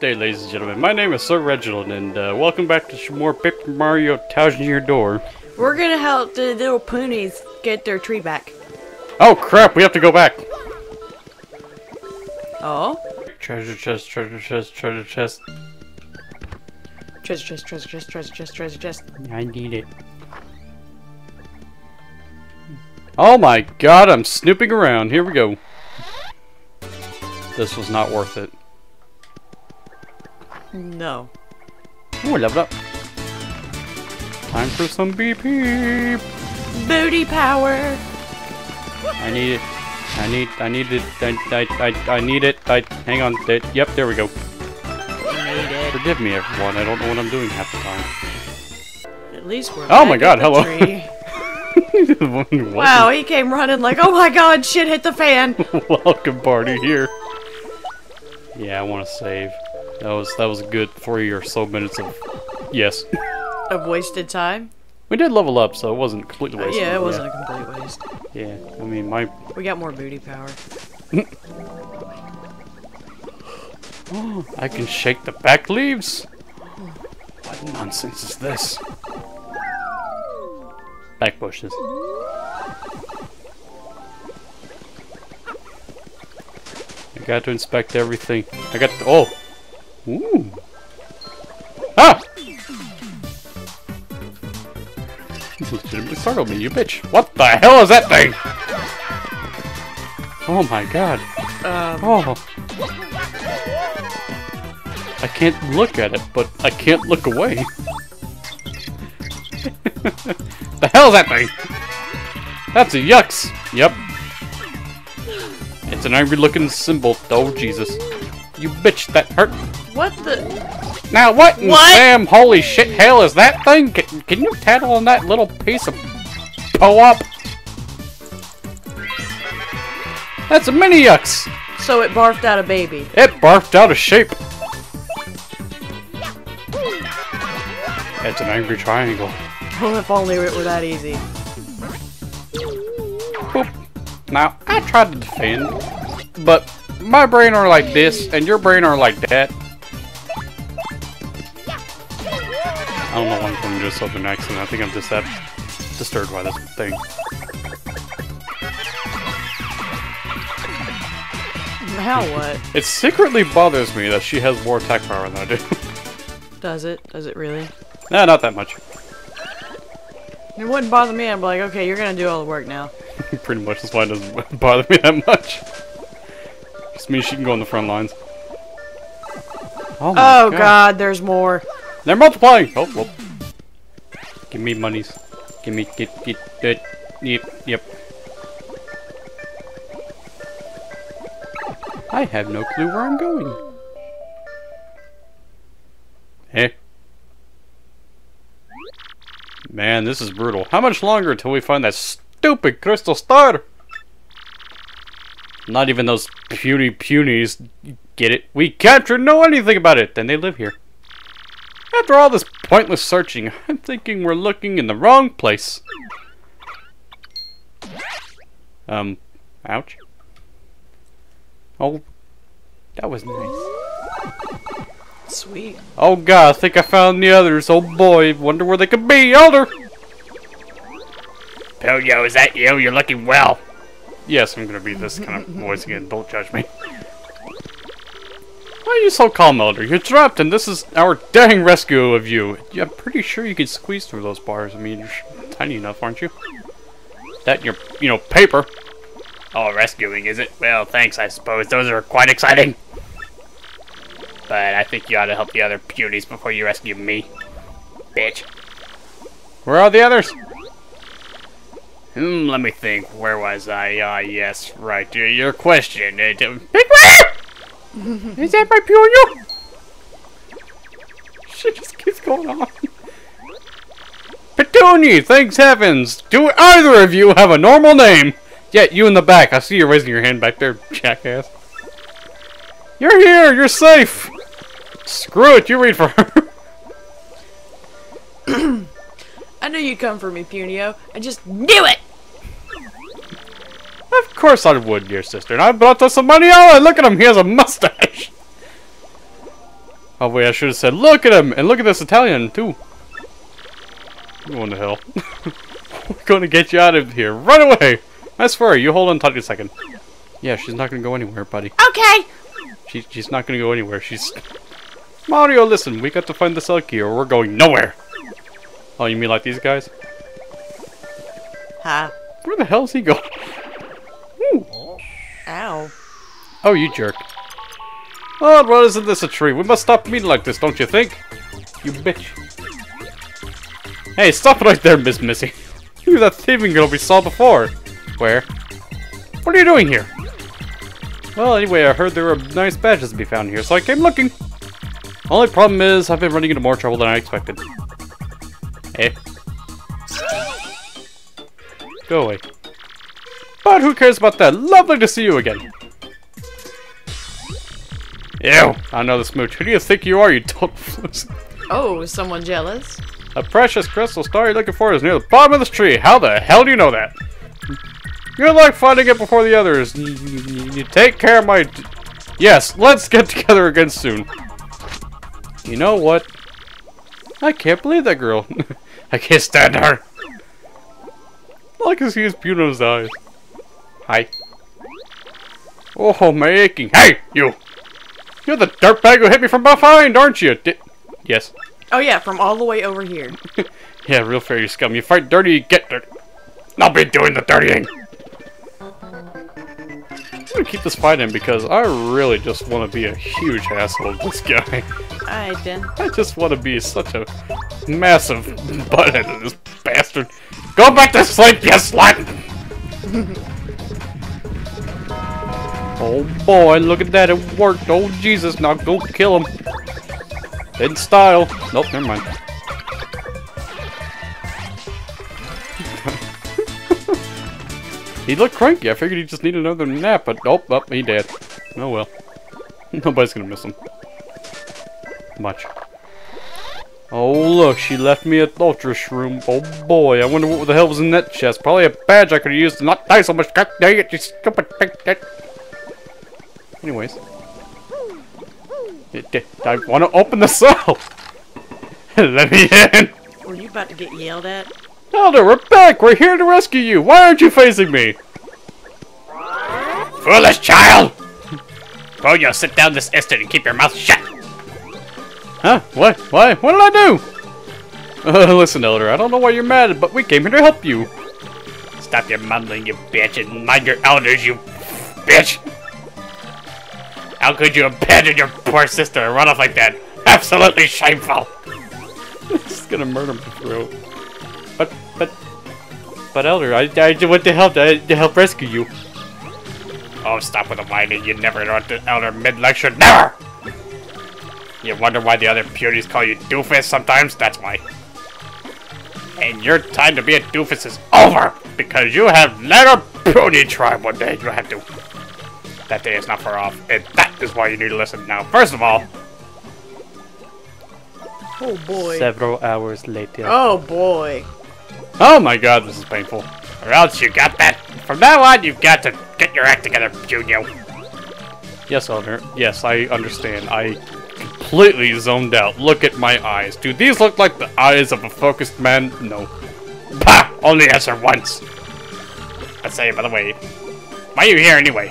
Good day, ladies and gentlemen. My name is Sir Reginald, and welcome back to some more Paper Mario: Thousand Year Door. We're gonna help the little Punies get their tree back. Oh crap! We have to go back. Oh. Treasure chest, treasure chest, treasure chest. Treasure chest, treasure chest, treasure chest, treasure chest. I need it. Oh my God! I'm snooping around. Here we go. This was not worth it. No. Ooh, leveled up. Time for some BP. Booty power. I need it. I need it. Hang on. Yep, there we go. Need it. Forgive me, everyone. I don't know what I'm doing half the time. At least we're. Oh my God! Hello. Wow, he came running like, oh my God! Shit hit the fan. Welcome party here. Yeah, I want to save. That was a good 3 or so minutes of yes. Of wasted time. We did level up, so it wasn't completely wasted. Yeah, it wasn't a complete waste. Yeah, I mean we got more booty power. Oh, I can shake the back leaves. What nonsense is this? Back bushes. I got to inspect everything. I got to, oh. Ooh. Ah! You legitimately startled me, you bitch. What the hell is that thing? Oh my God. Oh. I can't look at it, but I can't look away. The hell is that thing? That's a yucks. Yep. It's an angry looking symbol. Oh, Jesus. You bitch, that hurt. What the? Now what in damn holy shit hell is that thing? Can you tattle on that little piece of po-op? That's a mini yucks. So it barfed out a baby. It barfed out a sheep. It's an angry triangle. Well, if only it were that easy. Boop. Now I tried to defend, but my brain are like this, and your brain are like that. I don't know why I'm doing this other next, and I think I'm just that disturbed by this thing. Now what? It secretly bothers me that she has more attack power than I do. Does it? Does it really? No, not that much. It wouldn't bother me, I'm like, okay, you're gonna do all the work now. Pretty much, that's why it doesn't bother me that much. Just means she can go on the front lines. Oh, my God, there's more. They're multiplying. Oh, well. Give me monies. Give me, get, yep. I have no clue where I'm going. Hey. Man, this is brutal. How much longer until we find that stupid crystal star? Not even those punies get it. We can't know anything about it. Then they live here. After all this pointless searching, I'm thinking we're looking in the wrong place. Ouch. Oh, that was nice. Sweet. Oh God, I think I found the others. Oh boy, wonder where they could be. Elder. Punio, is that you? You're looking well. Yes, I'm gonna be this kind of voice again. Don't judge me. Why are you so calm, Elder? You're trapped, and this is our dang rescue of you. I'm pretty sure you can squeeze through those bars. I mean, you're tiny enough, aren't you? That and your, you know, paper. Oh, rescuing, is it? Well, thanks, I suppose. Those are quite exciting. But I think you ought to help the other punies before you rescue me. Bitch. Where are the others? Let me think. Where was I? Yes, right. Your question. Is that my Punio? Shit just keeps going on. Petuni, thanks heavens. Do either of you have a normal name? Yeah, you in the back. I see you raising your hand back there, jackass. You're here. You're safe. Screw it. You read for her. I knew you'd come for me, Punio. I just knew it! Of course I would, dear sister. And I brought us some money. Oh, look at him. He has a mustache. Oh wait, I should have said, look at him! And look at this Italian, too. What the hell? We're gonna get you out of here. Run away! That's for her. You hold on tight a second. Yeah, she's not gonna go anywhere, buddy. Okay! She's not gonna go anywhere. She's... Mario, listen. We got to find the cell key or we're going nowhere. Oh, you mean like these guys? Huh? Where the hell is he going? Ooh. Ow. Oh, you jerk. Oh, well, isn't this a tree? We must stop meeting like this, don't you think? You bitch. Hey, stop right there, Miss Missy. You that thieving girl we saw before. Where? What are you doing here? Well, anyway, I heard there were nice badges to be found here, so I came looking. Only problem is, I've been running into more trouble than I expected. Hey. Go away. But who cares about that? Lovely to see you again. Ew, I know the smooch. Who do you think you are, you total flus? Oh, is someone jealous? A precious crystal star you're looking for is near the bottom of this tree. How the hell do you know that? Good luck finding it before the others. You take care of my... Yes, let's get together again soon. You know what? I can't believe that girl. I can't stand her. All I can see is Punio's eyes. Hi. Oh, my aching. Hey, you! You're the dirtbag who hit me from behind, aren't you? Yes. Oh yeah, from all the way over here. Yeah, real fair, you scum. You fight dirty, you get dirty. I'll be doing the dirtying. I'm gonna keep this fight in because I really just want to be a huge asshole to this guy. Alright then. I just want to be such a massive butthead to this bastard. Go back to sleep, you slut! Oh boy, look at that, it worked. Oh Jesus, now go kill him. In style. Nope, never mind. He looked cranky. I figured he just needed another nap, but nope, oh, he dead. Oh well. Nobody's gonna miss him. Much. Oh look, she left me an ultra shroom. Oh boy, I wonder what the hell was in that chest. Probably a badge I could have used to not die so much. God dang it, you stupid thing. Anyways, I want to open the cell. Let me in. Were you about to get yelled at? Elder, we're back. We're here to rescue you. Why aren't you facing me? Foolish child! Punio, sit down this instant and keep your mouth shut. Huh? What? Why? What did I do? Listen, Elder, I don't know why you're mad, but we came here to help you. Stop your mumbling, you bitch, and mind your elders, you bitch. How could you abandon your poor sister and run off like that? Absolutely shameful! I'm just gonna murder my throat. But Elder, I went to help rescue you. Oh, stop with the whining. You never interrupted Elder mid-lecture. Never! You wonder why the other punies call you doofus sometimes? That's why. And your time to be a doofus is over! Because you have let a puny tribe one day. You have to... That day is not far off, and that is why you need to listen now. First of all... Oh boy. Several hours later. Oh boy. Oh my god, this is painful. Or else you got that. From now on, you've got to get your act together, Punio. Yes, Elder. Yes, I understand. I completely zoned out. Look at my eyes. Do these look like the eyes of a focused man? No. Bah! Only answer once. I say, by the way, why are you here anyway?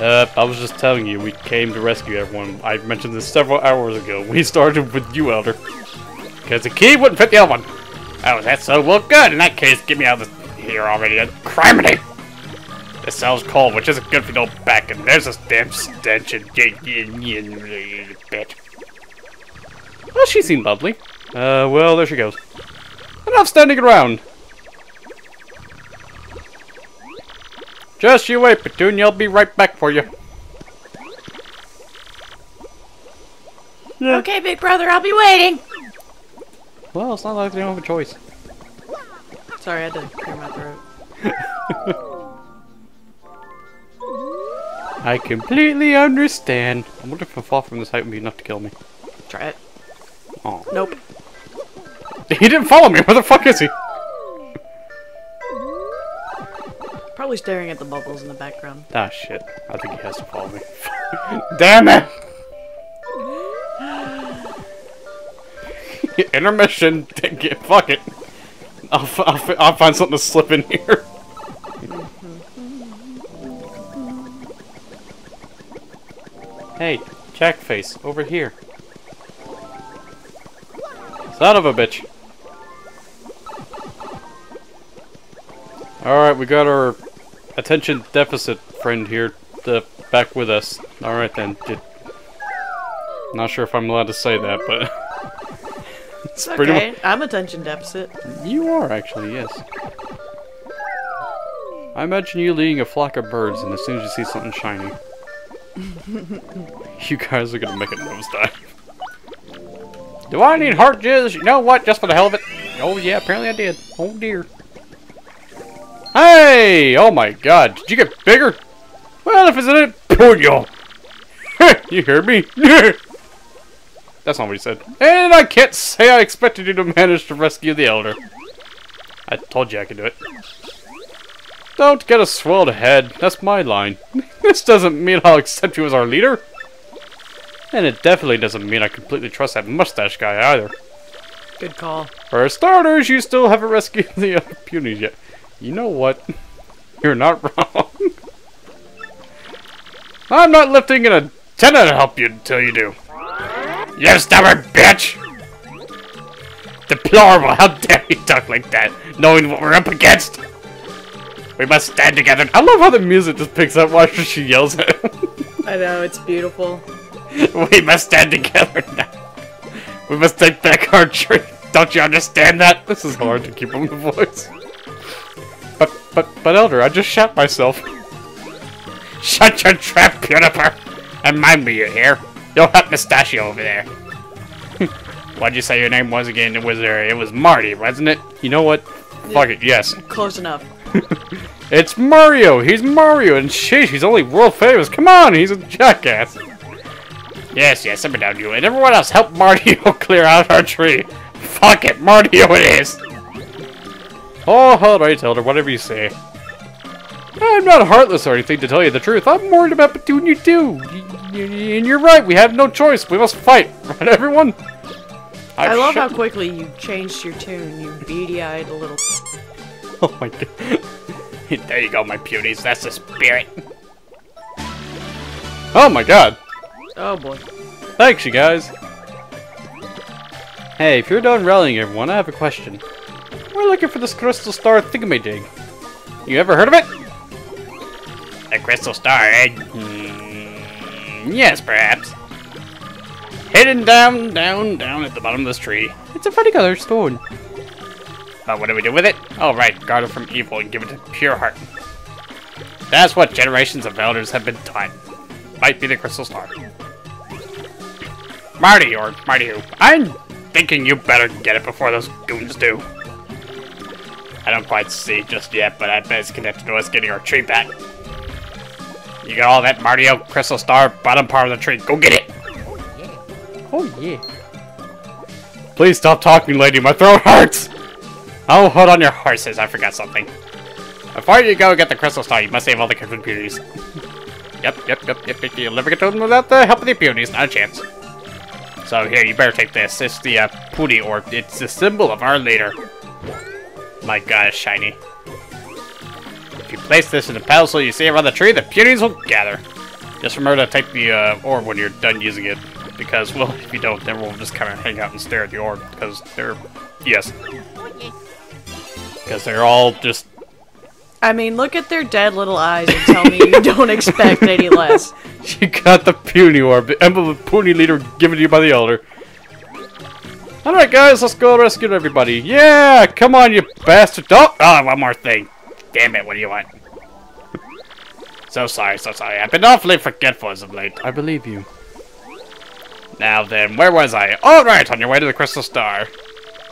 I was just telling you, we came to rescue everyone. I mentioned this several hours ago. We started with you, Elder. Because the key wouldn't fit the other one. Oh, that's so well good. In that case, get me out of here already. Criminy! This cell's cold, which isn't good for no back, and there's this damn stench and bitch. Well, she seemed lovely. Well, there she goes. Enough standing around. Just you wait, Petuni, I'll be right back for you. Yeah. Okay, big brother, I'll be waiting. Well, it's not like they don't have a choice. Sorry, I didn't clear my throat. I completely understand. I wonder if a fall from this height would be enough to kill me. Try it. Oh. Nope. He didn't follow me, where the fuck is he? Probably staring at the bubbles in the background. Ah, shit. I think he has to follow me. Damn it! Intermission. Fuck it. I'll find something to slip in here. Hey, Jackface, over here. Son of a bitch. Alright, we got our attention deficit friend here back with us. Alright then. Not sure if I'm allowed to say that, but... it's okay, pretty much... I'm attention deficit. You are, actually, yes. I imagine you leading a flock of birds, and as soon as you see something shiny... you guys are gonna make a nosedive. Do I need heart jizz? You know what? Just for the hell of it. Oh yeah, apparently I did. Oh dear. Hey! Oh my god, did you get bigger? Well, if it's in it, Punio! You hear me? That's not what he said. And I can't say I expected you to manage to rescue the elder. I told you I could do it. Don't get a swelled head. That's my line. This doesn't mean I'll accept you as our leader. And it definitely doesn't mean I completely trust that mustache guy either. Good call. For starters, you still haven't rescued the other punies yet. You know what? You're not wrong. I'm not lifting an antenna to help you until you do. You stubborn bitch! Deplorable, how dare you talk like that, knowing what we're up against? We must stand together. I love how the music just picks up while she yells at him. I know, it's beautiful. We must stand together now. We must take back our tree. Don't you understand that? This is hard to keep on the voice. But Elder, I just shot myself. Shut your trap, Puniper! And mind me, you hear? You'll have Mustachio over there. What'd you say your name was again? It was Marty, wasn't it? You know what? Yeah, fuck it, yes. Close enough. It's Mario! He's Mario! And sheesh, he's only world famous! Come on, he's a jackass! Yes, simmer down, you. And everyone else, help Mario clear out our tree! Fuck it, Mario it is! Oh, alright, Elder, whatever you say. I'm not heartless or anything, to tell you the truth. I'm worried about Petuni too. And you're right, we have no choice. We must fight, right, everyone? I love how quickly you changed your tune, you beady-eyed little... Oh my god. There you go, my punies. That's the spirit. Oh my god. Oh boy. Thanks, you guys. Hey, if you're done rallying everyone, I have a question. We're looking for this crystal star thingamajig. You ever heard of it? A crystal star, eh? Yes, perhaps. Hidden down at the bottom of this tree. It's a funny colored stone. But what do we do with it? Oh, right, guard it from evil and give it a pure heart. That's what generations of elders have been taught. Might be the crystal star. Marty, or Marty who? I'm thinking you better get it before those goons do. I don't quite see just yet, but I bet it's connected to us getting our tree back. You got all that, Mario? Crystal star, bottom part of the tree. Go get it! Oh, yeah. Oh, yeah. Please stop talking, lady. My throat hurts! Oh, hold on your horses. I forgot something. Before you go get the crystal star, you must save all the punies. Yep. You'll never get to them without the help of the punies. Not a chance. So, here, you better take this. It's the Puni Orb. It's the symbol of our leader. My god, it's shiny. If you place this in the pedestal you see around the tree, the punies will gather. Just remember to take the orb when you're done using it. Because, well, if you don't, then we'll just kind of hang out and stare at the orb. Because they're... yes. Because they're all just... I mean, look at their dead little eyes and tell me you don't expect any less. She got the Puni Orb, the emblem of Puni leader given to you by the elder. Alright guys, let's go rescue everybody. Yeah! Come on, you bastard! Oh! Ah, one more thing. Damn it, what do you want? So sorry. I've been awfully forgetful as of late. I believe you. Now then, where was I? Alright, on your way to the crystal star.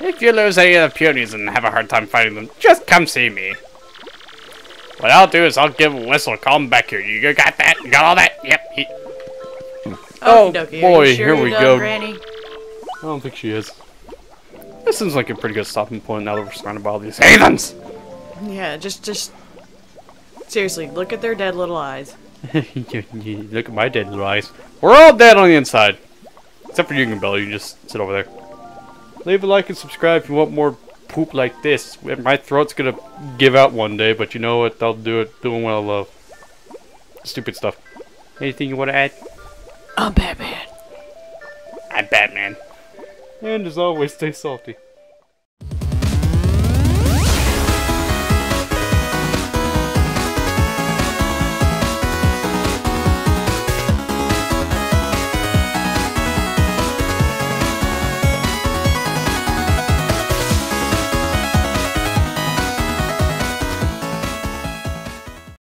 If you lose any of the punies and have a hard time fighting them, just come see me. What I'll do is I'll give a whistle, call them back here. You got that? You got all that? Yep. Oh boy, sure here we go. Granny? I don't think she is. This seems like a pretty good stopping point now that we're surrounded by all these heathens! Yeah, just... seriously, look at their dead little eyes. Look at my dead little eyes. We're all dead on the inside. Except for you, Bella, you just sit over there. Leave a like and subscribe if you want more poop like this. My throat's gonna give out one day, but you know what? I'll do it doing what I love. Stupid stuff. Anything you want to add? I'm Batman. I'm Batman. And as always, stay salty.